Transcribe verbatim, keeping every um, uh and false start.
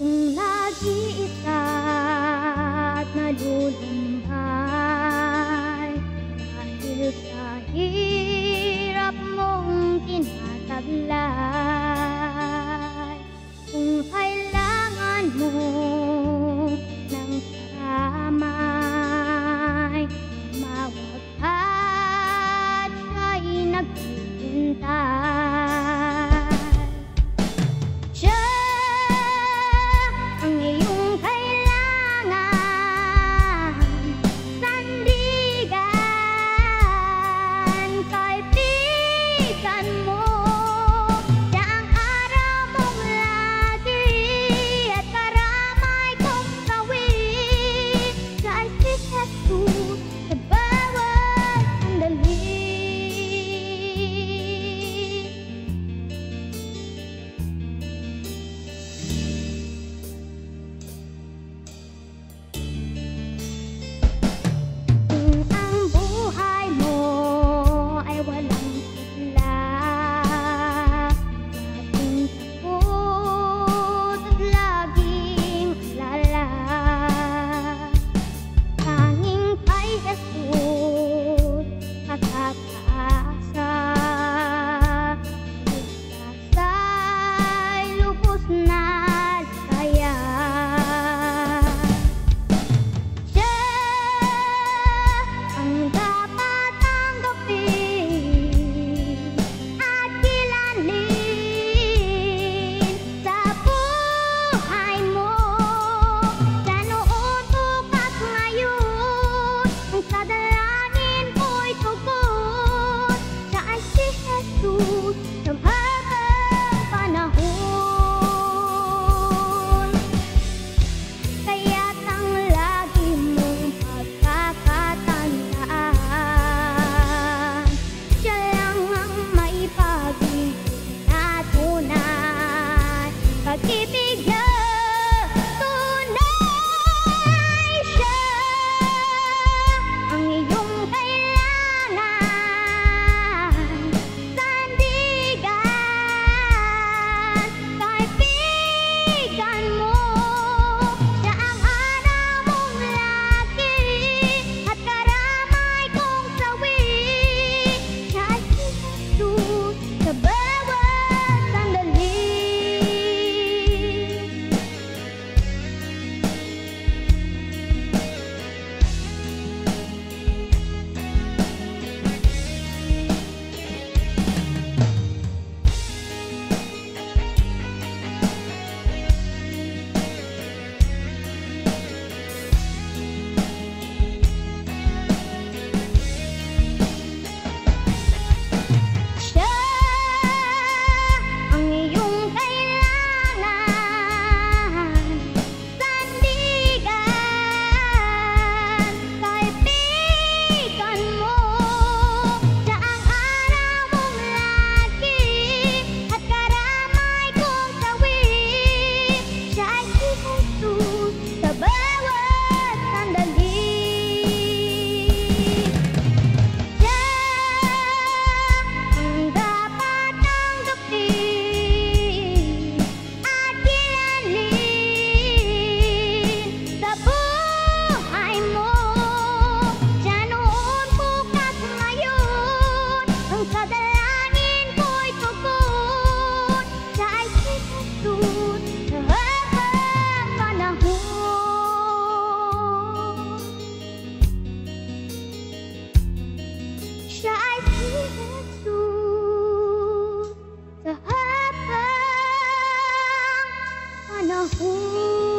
Kung nag-iisa at nalulumbay dahil sa hirap mong tinataglay, kung kailangan mo ng karamay, mawag at siya'y nagpipintay. Ooh.